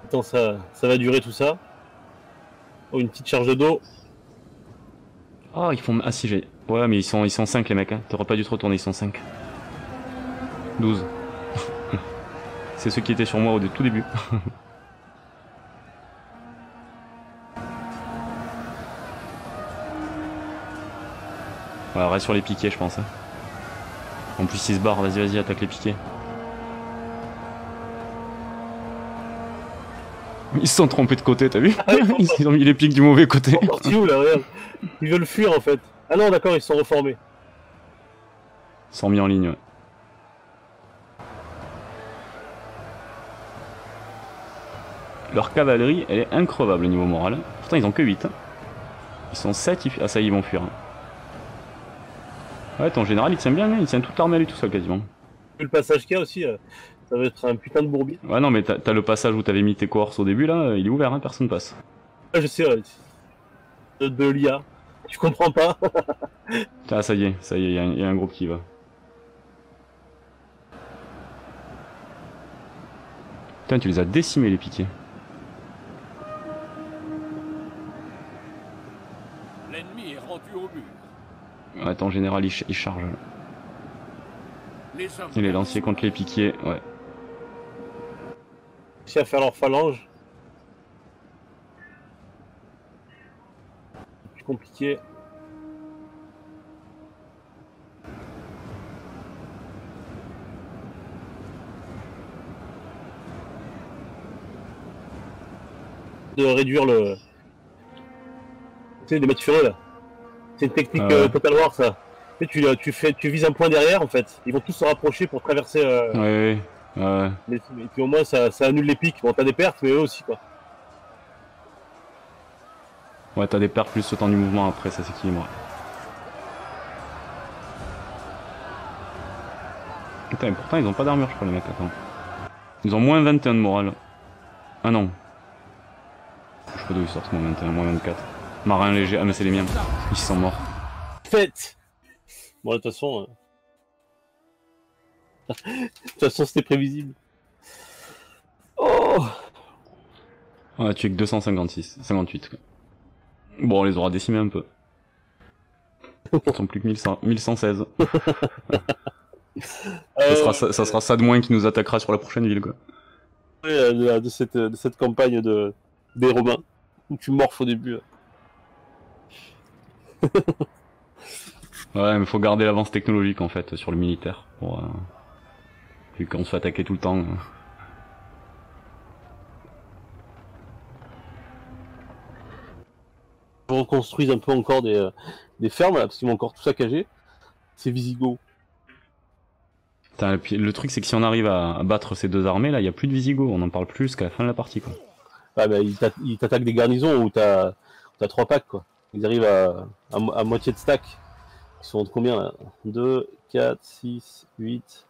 Attends ça, ça va durer tout ça. Oh une petite charge d'eau. Ah oh, ils font... Ah si j'ai... Ouais mais ils sont, ils sont cinq les mecs hein, t'aurais pas dû te retourner, ils sont cinq. douze. C'est ceux qui étaient sur moi au tout début. Voilà, reste sur les piquets, je pense. Hein. En plus, ils se barrent. Vas-y, vas-y, attaque les piquets. Ils se sont trompés de côté, t'as vu? Ils ont mis les piques du mauvais côté. Ils sont partis où, là, regarde. Ils veulent fuir, en fait. Ah non, d'accord, ils se sont reformés. Ils sont mis en ligne, ouais. Leur cavalerie, elle est increvable au niveau moral. Pourtant, ils ont que huit. Ils sont sept. Ils... Ah, ça y est, ils vont fuir. Ouais, ton général, il tient bien. Il tient toute l'armée, lui, tout seul, quasiment. Le passage qu'il y a aussi, ça va être un putain de bourbier. Ouais, non, mais t'as le passage où t'avais mis tes cohortes au début, là. Il est ouvert, hein, personne passe. Ah, je sais, ouais. De, de l'I A. Tu comprends pas. Ah, ça y est, ça y est, il y, y a un groupe qui va. Putain, tu les as décimés, les piquets. Attends, en général, il, ch il charge. Les il est lancé contre les piquets, ouais. J'ai à faire leur phalange. C'est compliqué. De réduire le... Tu sais, de mettre sur eux, là. C'est une technique euh... Euh, Total War ça. Tu, tu, tu, fais, tu vises un point derrière en fait. Ils vont tous se rapprocher pour traverser. Euh... Oui, oui. Ouais. Mais, et puis au moins ça, ça annule les pics. Bon, t'as des pertes, mais eux aussi quoi. Ouais, t'as des pertes plus le temps du mouvement après, ça s'équilibre. Putain, et pourtant ils ont pas d'armure je crois les mecs, attends. Ils ont moins vingt et un de morale. Ah non. Je sais pas d'où ils sortent, moins vingt et un, moins vingt-quatre. Marin léger, ah mais c'est les miens. Ils sont morts. Faites. Bon de toute façon... De euh... toute façon c'était prévisible. Oh. On a tué que deux cent cinquante-six, cinquante-huit quoi. Bon on les aura décimés un peu. Ils sont plus que mille cent seize. Ça sera, ça, ça sera ça de moins qui nous attaquera sur la prochaine ville quoi. Oui, de, de, cette, de cette campagne de, des Romains, où tu morfes au début. Hein. Ouais mais faut garder l'avance technologique en fait sur le militaire, pour, euh, vu qu'on se fait attaquer tout le temps. Hein. On reconstruise un peu encore des, euh, des fermes là, parce qu'ils m'ont encore tout saccagé. C'est Visigoths. Le truc c'est que si on arrive à, à battre ces deux armées là, il n'y a plus de Visigoths, on en parle plus qu'à la fin de la partie quoi. Ah bah, ils t'attaquent des garnisons où t'as trois packs quoi. Ils arrivent à, à, à moitié de stack. Ils sont de combien là, deux, quatre, six, huit,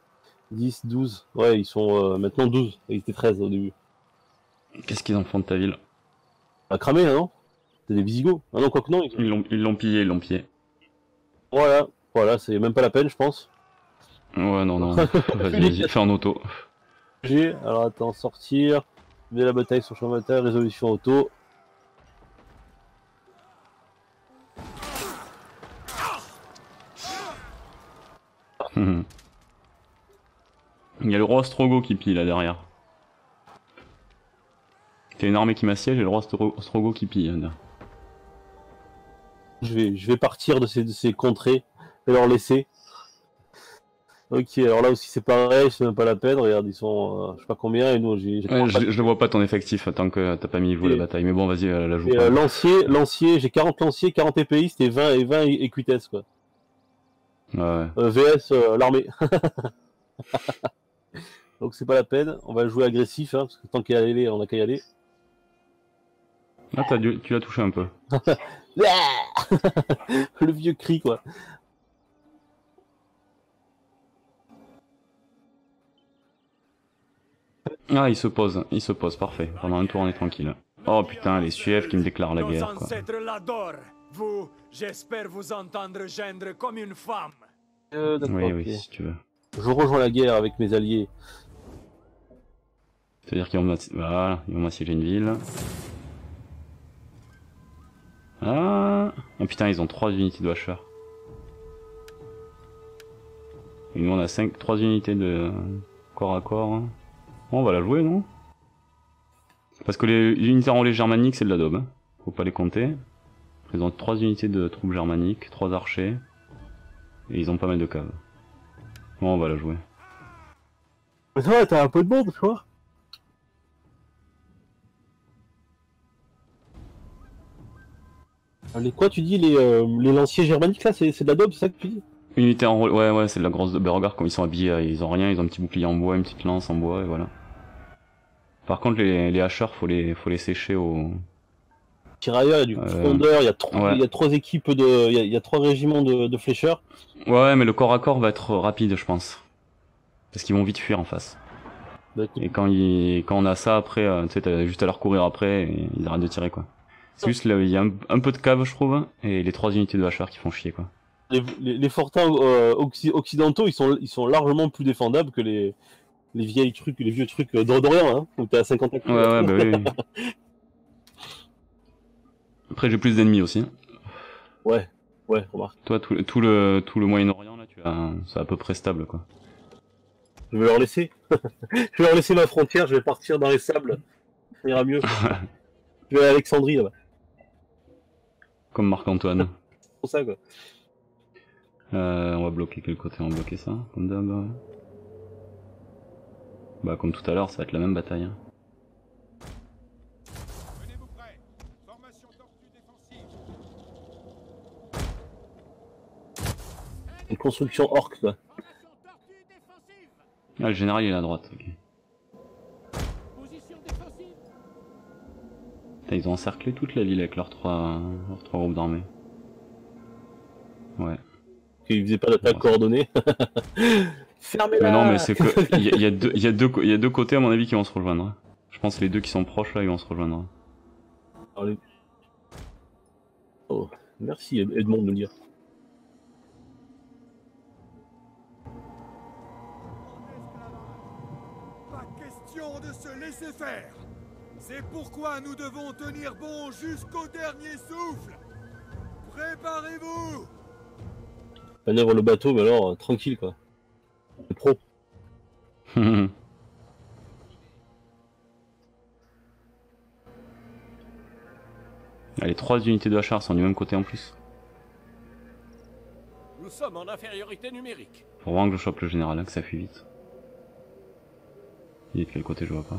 dix, douze. Ouais, ils sont euh, maintenant douze. Ils étaient treize au début. Qu'est-ce qu'ils en font de ta ville? À cramer là non? C'est des Visigoths. Ah non, quoi que non. Ils l'ont pillé, ils l'ont pillé. Voilà, voilà, c'est même pas la peine je pense. Ouais, non, non, vas-y, fais en auto. Alors attends, sortir, dès la bataille sur champ de bataille, résolution auto. Mmh. Il y a le roi Ostrogo qui pille là derrière. T'as une armée qui m'assiège et le roi Ostrogo qui pille là. Je vais, je vais partir de ces, de ces contrées et leur laisser. Ok, alors là aussi c'est pareil, c'est même pas la peine, regarde, ils sont, euh, je sais pas combien, et nous j'ai... Ouais, je, je le vois pas ton effectif, tant que t'as pas mis vous la bataille, mais bon, vas-y, la, la joue. Euh, lancier, lancier, j'ai quarante lanciers, quarante épéistes et vingt équitesses, quoi. Ouais. Euh, V S, euh, l'armée. Donc c'est pas la peine, on va jouer agressif, hein, parce que tant qu'il y a aller, on a qu'à y aller. Ah, t'as dû, tu l'as touché un peu. Le vieux cri, quoi. Ah, il se pose, il se pose, parfait. Pendant un tour, on est tranquille. Oh putain, les Suèves qui me déclarent la guerre, quoi. Vous, j'espère vous entendre gendre comme une femme. Euh, oui, okay. Oui, si tu veux. Je rejoins la guerre avec mes alliés. C'est-à-dire qu'ils vont voilà, ils vont m'assiéger une ville. Ah, oh putain, ils ont trois unités de Watcher. Et nous, on a cinq, trois unités de corps à corps. On va la jouer, non? Parce que les unités enrôlées germaniques, c'est de la daube. Hein. Faut pas les compter. Ils ont trois unités de troupes germaniques, trois archers. Et ils ont pas mal de caves. Bon, on va la jouer. Mais ça va, t'as un peu de monde, tu vois. Les quoi, tu dis, les, euh, les lanciers germaniques, là, c'est de la daube, c'est ça que tu dis? Unité enrôlée, ouais, ouais, c'est de la grosse. Ben regarde, comme ils sont habillés, ils ont rien, ils ont un petit bouclier en bois, une petite lance en bois, et voilà. Par contre, les, les hacheurs, faut les, faut les sécher au. Tirailleurs, il y a du euh... fondeur, il y a trois, ouais. Il y a trois équipes de. Il y a, il y a trois régiments de, de flécheurs. Ouais, mais le corps à corps va être rapide, je pense. Parce qu'ils vont vite fuir en face. Et quand, ils, quand on a ça après, tu sais, t'as juste à leur courir après, et ils arrêtent de tirer, quoi. C'est juste, là, il y a un, un peu de cave, je trouve, et les trois unités de hacheurs qui font chier, quoi. Les, les, les fortins euh, occ occidentaux, ils sont, ils sont largement plus défendables que les, les vieilles trucs, les vieux trucs d'Orient, hein, où t'as cinquante ans. Ouais, ouais, bah oui, oui. Après, j'ai plus d'ennemis aussi. Ouais, ouais, remarque. Toi, tout, tout le, tout le Moyen-Orient, là, tu as, c'est à peu près stable, quoi. Je vais leur laisser. Je vais leur laisser ma frontière, je vais partir dans les sables. Ça ira mieux. Je vais à Alexandrie, là-bas. Comme Marc-Antoine. C'est pour ça, quoi. Euh, on va bloquer quel côté? On va bloquer ça, comme d'hab. Ouais. Bah, comme tout à l'heure, ça va être la même bataille. Hein. Venez-vous prêts. Formation tortue défensive. Une construction orque, ça. Ah, le général il est à droite. Okay. Position défensive. Putain, ils ont encerclé toute la ville avec leurs trois, leurs trois groupes d'armée. Ouais. Qu'ils faisaient pas d'attaque coordonnée. Fermez-la. Non, mais c'est que il y, y, y, y a deux côtés à mon avis qui vont se rejoindre. Je pense que les deux qui sont proches là, ils vont se rejoindre. Allez. Oh, merci Edmond de le dire. Pas question de se laisser faire. C'est pourquoi nous devons tenir bon jusqu'au dernier souffle. Préparez-vous. Manœuvre le bateau, mais alors euh, tranquille quoi. Le pro. Ah, les trois unités de H R sont du même côté en plus. Nous sommes en infériorité numérique. Faut vraiment que je chope le général là, que ça fuit vite. Il est de quel côté, je vois pas.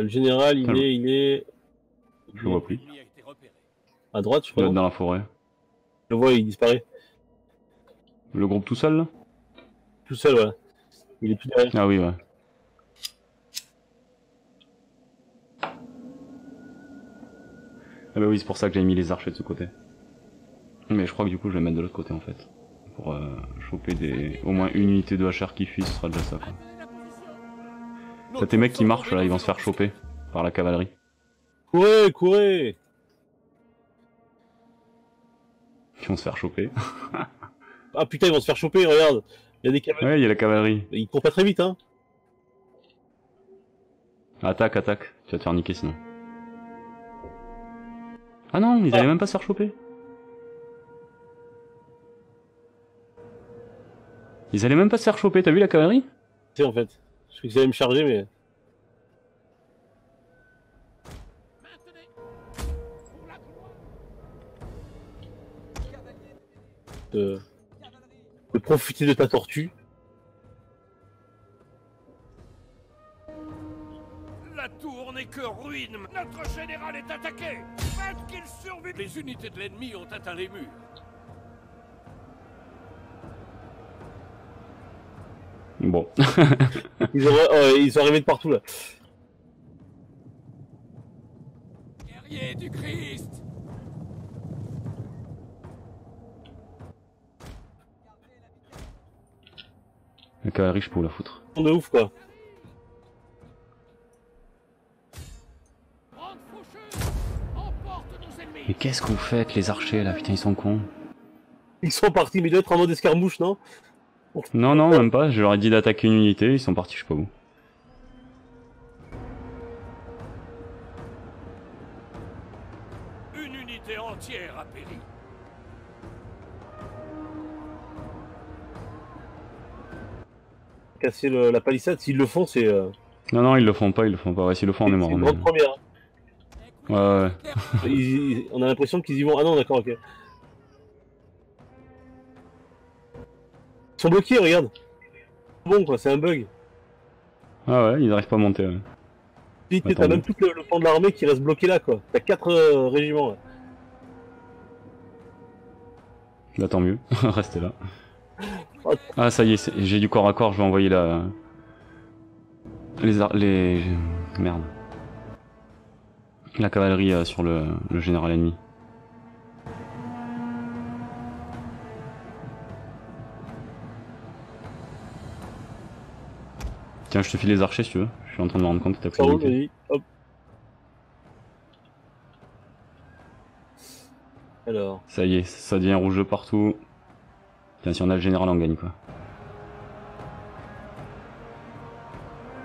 Le général, il est, il est... Je le vois plus. À droite, je crois. Dans la forêt. Je le vois, il disparaît. Le groupe tout seul là? Tout seul, ouais. Il est plus derrière. Ah oui, ouais. Ah bah oui, c'est pour ça que j'ai mis les archers de ce côté. Mais je crois que du coup je vais les mettre de l'autre côté en fait. Pour euh, choper des... au moins une unité de H R qui fuit, ce sera déjà ça quoi. T'as tes mecs qui marchent là, ils vont se faire choper par la cavalerie. Courez, courez! Ils vont se faire choper. Ah putain, ils vont se faire choper, regarde! Il y a des cavaleries. Ouais, il y a la cavalerie. Ils courent pas très vite hein! Attaque, attaque, tu vas te faire niquer sinon. Ah non, ils allaient ah. même pas se faire choper. Ils allaient même pas se faire choper, t'as vu la cavalerie? C'est en fait, je crois qu'ils allaient me charger mais... De... de profiter de ta tortue. La tour n'est que ruine. Notre général est attaqué. Faites qu'il survive. Les unités de l'ennemi ont atteint les murs. Bon. ils, ont... oh, ils sont arrivés de partout là. Guerrier du Christ. Le cavalerie, je peux vous la foutre. On est ouf quoi. Mais qu'est-ce que vous faites les archers là, putain ils sont cons. Ils sont partis mais ils doivent être en mode escarmouche non? Non non même pas, je leur ai dit d'attaquer une unité, ils sont partis je sais pas où. Une unité entière a péri. Casser le, la palissade, s'ils le font c'est... Euh... Non non ils le font pas, ils le font pas, ouais s'ils le font on est mort. C'est une grande première. Ouais, ouais. ils, ils, on a l'impression qu'ils y vont. Ah non, d'accord, ok. Ils sont bloqués, regarde. Bon, quoi, c'est un bug. Ah ouais, ils n'arrivent pas à monter. Ouais. Puis t'as même tout le, le pan de l'armée qui reste bloqué là, quoi. T'as quatre euh, régiments. Là. Bah tant mieux, restez là. Ah ça y est, est... j'ai du corps à corps, je vais envoyer la... Les... Ar... les... Merde. La cavalerie euh, sur le, le général ennemi. Tiens, je te file les archers si tu veux. Je suis en train de me rendre compte que t'as pris. Oh, oui, hop. Alors. Ça y est, ça devient rouge de partout. Tiens, si on a le général, on gagne quoi.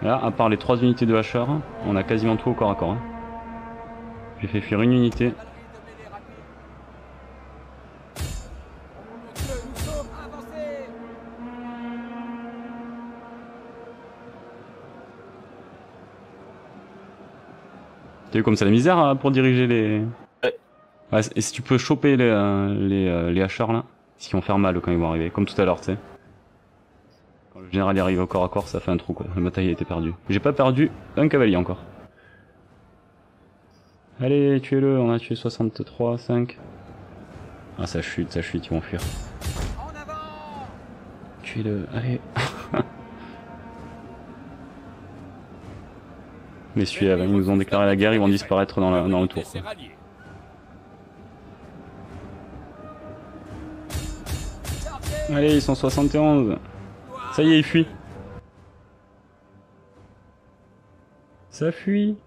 Là, à part les trois unités de H R, on a quasiment tout au corps à corps. Hein. J'ai fait fuir une unité. T'as vu comme ça la misère hein, pour diriger les... Ouais. Ouais, et si tu peux choper les, euh, les, euh, les H R là, parce qu'ils vont faire mal quand ils vont arriver, comme tout à l'heure tu sais. Quand le général y arrive au corps à corps, ça fait un trou quoi, la bataille a été perdue. J'ai pas perdu un cavalier encore. Allez, tuez-le, on a tué soixante-trois, cinq. Ah, ça chute, ça chute, ils vont fuir. Tuez-le, allez. Les Suèves, ils nous ont déclaré la guerre, ils vont disparaître dans, la, dans le tour. Quoi. Allez, ils sont soixante et onze. Ça y est, il fuit. Ça fuit.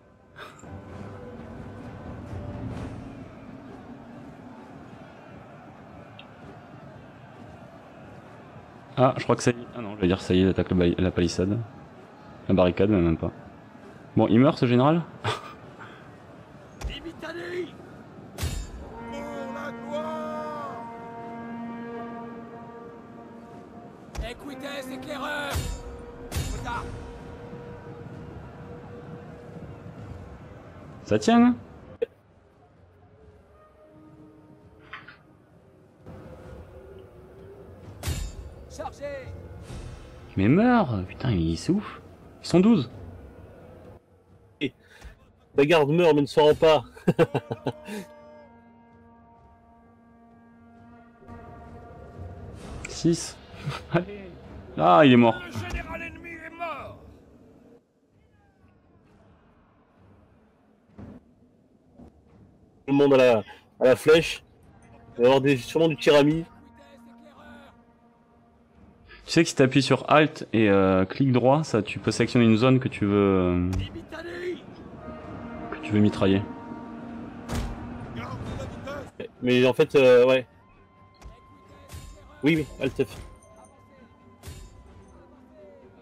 Ah, je crois que ça y est. Ah non, je vais dire ça y est, il attaque le la palissade. La barricade, même pas. Bon, il meurt ce général. Ça tient, hein? Mais meurs! Putain, il est ouf! Ils sont douze! Hey, ta garde meurt mais ne s'en rend pas! six! Allez! Ah, il est mort! Le général ennemi est mort! Tout le monde à la, à la flèche. Il va y avoir des, sûrement du tirami. Tu sais que si tu appuies sur Alt et euh, clic droit, ça, tu peux sélectionner une zone que tu veux euh, que tu veux mitrailler. Mais en fait, euh, ouais. Oui, oui, Alt F.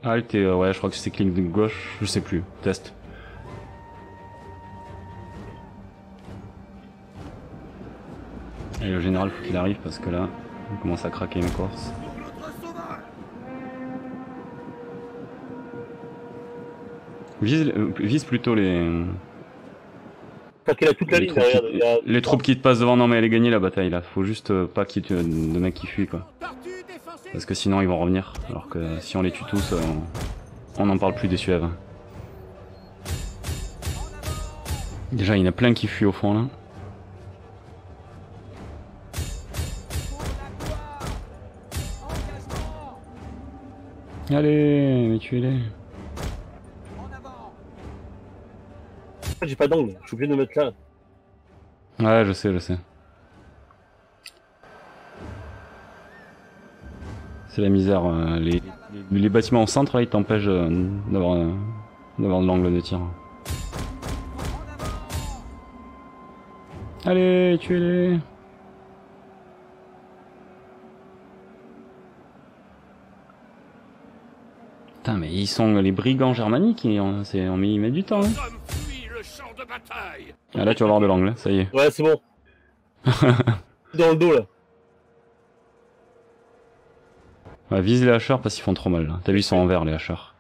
Alt et euh, ouais, je crois que c'est clic de gauche, je sais plus. Test. Et le général, faut qu'il arrive parce que là, on commence à craquer une course. Vise, vise plutôt les. Parce qu'il a toute la ligne derrière. Qui, a... Les troupes qui te passent devant, non mais elle est gagnée la bataille là. Faut juste pas qu'il y ait de mecs qui fuient quoi. Parce que sinon ils vont revenir. Alors que si on les tue tous, on n'en parle plus des Suèves. Déjà il y en a plein qui fuient au fond là. Allez, mais tuez-les. J'ai pas d'angle, je suis obligé de me mettre là. Ouais, je sais, je sais. C'est la misère, euh, les, les, les bâtiments au centre là, ils t'empêchent euh, d'avoir euh, de l'angle de tir. Allez, tuez-les. Putain, mais ils sont les brigands germaniques, ils ont, on met, ils mettent du temps. Hein. Ah là tu vas avoir de l'angle, ça y est. Ouais c'est bon. Dans le dos là. Ouais, vise les hacheurs parce qu'ils font trop mal. T'as vu ils sont en vert les hacheurs.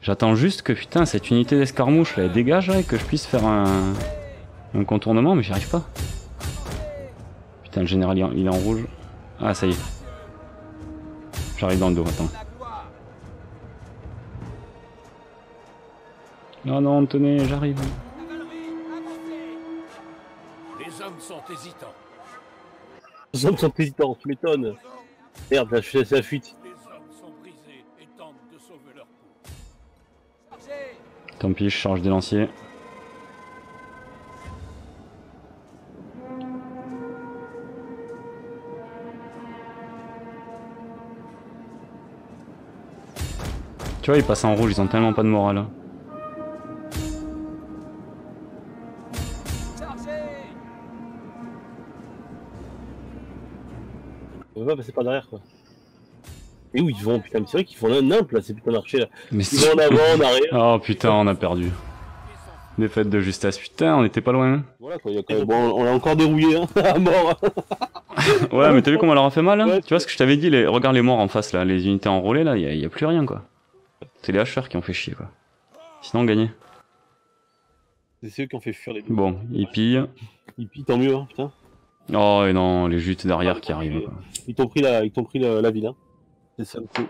J'attends juste que putain cette unité d'escarmouche là elle dégage là, et que je puisse faire un, un contournement mais j'y arrive pas. Putain le général il est en rouge. Ah ça y est. J'arrive dans le dos, attends. Non, non, tenez, j'arrive. Les hommes sont hésitants. Les hommes sont hésitants, tu m'étonnes. Merde, là, je suis laissé la fuite. Les hommes sont brisés et tentent de sauver leur peau. Tant pis, je charge des lanciers. Tu vois, ils passent en rouge, ils ont tellement pas de morale. On va passer par derrière quoi. Et où ils vont putain, mais c'est vrai qu'ils font n'importe là, c'est putain marché là. Mais ils vont en avant, en arrière. Oh putain, on a perdu. Défaite de justesse, putain, on était pas loin. Hein. Voilà quoi, y a quand même... bon, on l'a encore dérouillé hein, à mort. Ouais, mais t'as vu comment on leur a fait mal hein ouais, tu vois ce que je t'avais dit, les... regarde les morts en face là, les unités enrôlées là, y a, y a plus rien quoi. C'est les hacheurs qui ont fait chier quoi. Sinon on gagnait. C'est eux qui ont fait fuir les deux. Bon, ils pillent. Ils pillent, tant mieux hein, putain. Oh et non, les jutes derrière qui arrivent. Ils t'ont pris la, ils t'ont pris la, la ville, hein. C'est ça le coup.